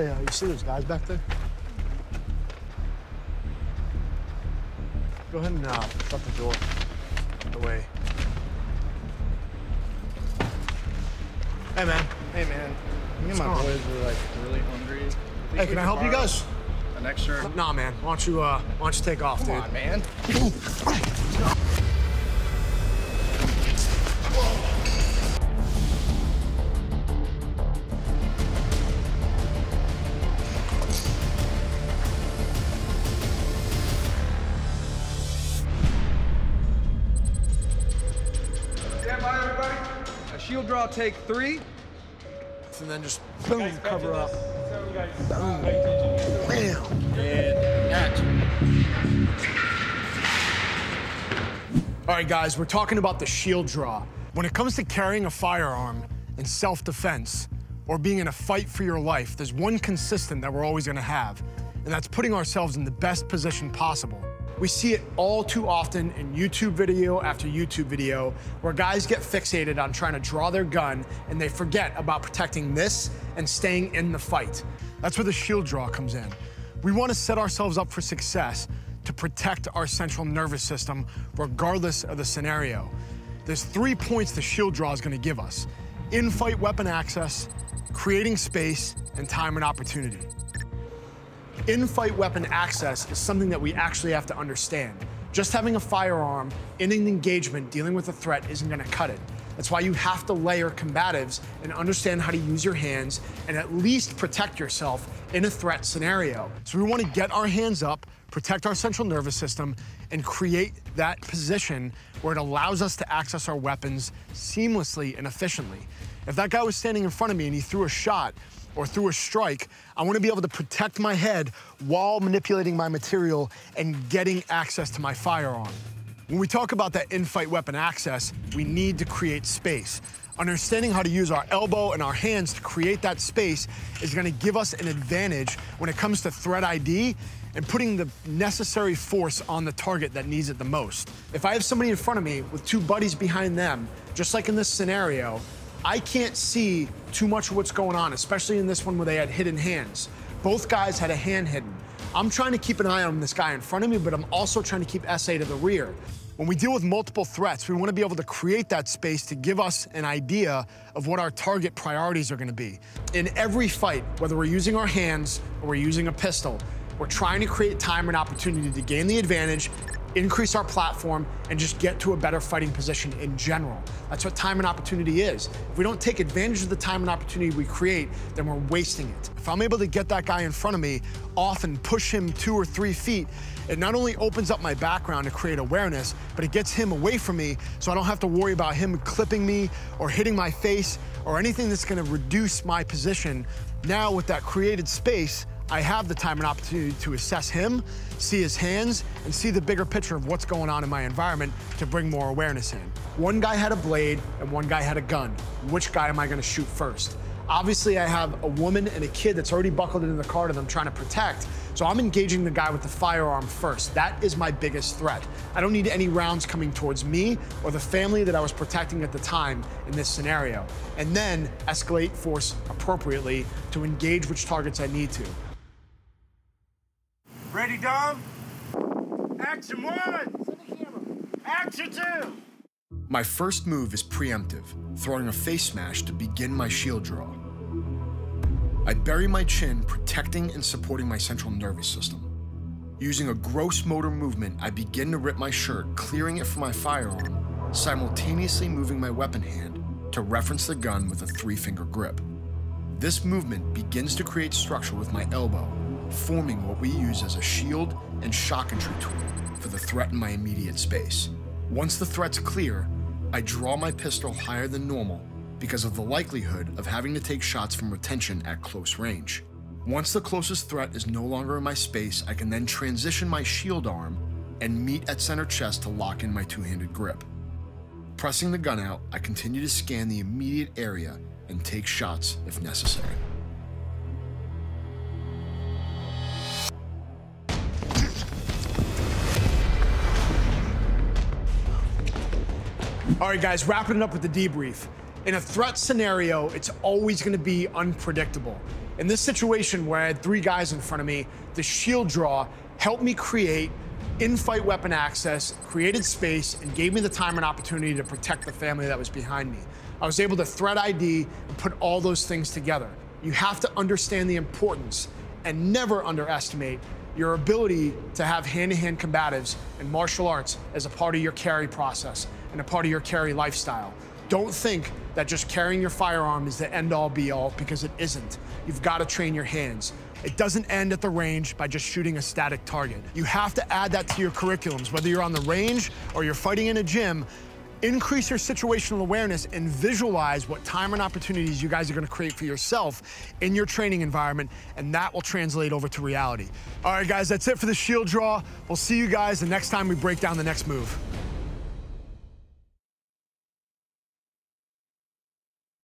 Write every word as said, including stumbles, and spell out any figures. Hey, uh, you see those guys back there? Go ahead and uh, shut the door. Away. Hey, man. Hey, man. Me and my boys were like really hungry. Hey, can I help you guys? An extra? Nah, man. Why don't you, uh, why don't you take off, dude? Come on, man. Shield draw, take three, and then just boom, cover up. So you guys, boom, bam, and action. All right, guys, we're talking about the shield draw. When it comes to carrying a firearm in self-defense or being in a fight for your life, there's one consistent that we're always going to have, and that's putting ourselves in the best position possible. We see it all too often in YouTube video after YouTube video where guys get fixated on trying to draw their gun and they forget about protecting this and staying in the fight. That's where the shield draw comes in. We want to set ourselves up for success to protect our central nervous system regardless of the scenario. There's three points the shield draw is going to give us: in-fight weapon access, creating space, and time and opportunity. In-fight weapon access is something that we actually have to understand. Just having a firearm in an engagement dealing with a threat isn't going to cut it. That's why you have to layer combatives and understand how to use your hands and at least protect yourself in a threat scenario. So we want to get our hands up, protect our central nervous system, and create that position where it allows us to access our weapons seamlessly and efficiently. If that guy was standing in front of me and he threw a shot, or through a strike, I want to be able to protect my head while manipulating my material and getting access to my firearm. When we talk about that in-fight weapon access, we need to create space. Understanding how to use our elbow and our hands to create that space is going to give us an advantage when it comes to threat I D and putting the necessary force on the target that needs it the most. If I have somebody in front of me with two buddies behind them, just like in this scenario, I can't see too much of what's going on, especially in this one where they had hidden hands. Both guys had a hand hidden. I'm trying to keep an eye on this guy in front of me, but I'm also trying to keep S A to the rear. When we deal with multiple threats, we want to be able to create that space to give us an idea of what our target priorities are going to be. In every fight, whether we're using our hands or we're using a pistol, we're trying to create time and opportunity to gain the advantage, increase our platform, and just get to a better fighting position in general. That's what time and opportunity is. If we don't take advantage of the time and opportunity we create, then we're wasting it. If I'm able to get that guy in front of me off and push him two or three feet, it not only opens up my background to create awareness, but it gets him away from me so I don't have to worry about him clipping me or hitting my face or anything that's gonna reduce my position. Now with that created space, I have the time and opportunity to assess him, see his hands, and see the bigger picture of what's going on in my environment to bring more awareness in. One guy had a blade and one guy had a gun. Which guy am I gonna shoot first? Obviously, I have a woman and a kid that's already buckled into the car that I'm trying to protect, so I'm engaging the guy with the firearm first. That is my biggest threat. I don't need any rounds coming towards me or the family that I was protecting at the time in this scenario. And then escalate force appropriately to engage which targets I need to. Ready, Dom? Action one! Action two! My first move is preemptive, throwing a face smash to begin my shield draw. I bury my chin, protecting and supporting my central nervous system. Using a gross motor movement, I begin to rip my shirt, clearing it for my firearm, simultaneously moving my weapon hand to reference the gun with a three-finger grip. This movement begins to create structure with my elbow, forming what we use as a shield and shock entry tool for the threat in my immediate space. Once the threat's clear, I draw my pistol higher than normal because of the likelihood of having to take shots from retention at close range. Once the closest threat is no longer in my space, I can then transition my shield arm and meet at center chest to lock in my two-handed grip. Pressing the gun out, I continue to scan the immediate area and take shots if necessary. All right, guys, wrapping it up with the debrief. In a threat scenario, it's always going to be unpredictable. In this situation where I had three guys in front of me, the shield draw helped me create in-fight weapon access, created space, and gave me the time and opportunity to protect the family that was behind me. I was able to threat I D and put all those things together. You have to understand the importance and never underestimate your ability to have hand-to-hand combatives and martial arts as a part of your carry process and a part of your carry lifestyle. Don't think that just carrying your firearm is the end-all, be-all, because it isn't. You've got to train your hands. It doesn't end at the range by just shooting a static target. You have to add that to your curriculums, whether you're on the range or you're fighting in a gym. Increase your situational awareness and visualize what time and opportunities you guys are gonna create for yourself in your training environment, and that will translate over to reality. All right, guys, that's it for the shield draw. We'll see you guys the next time we break down the next move.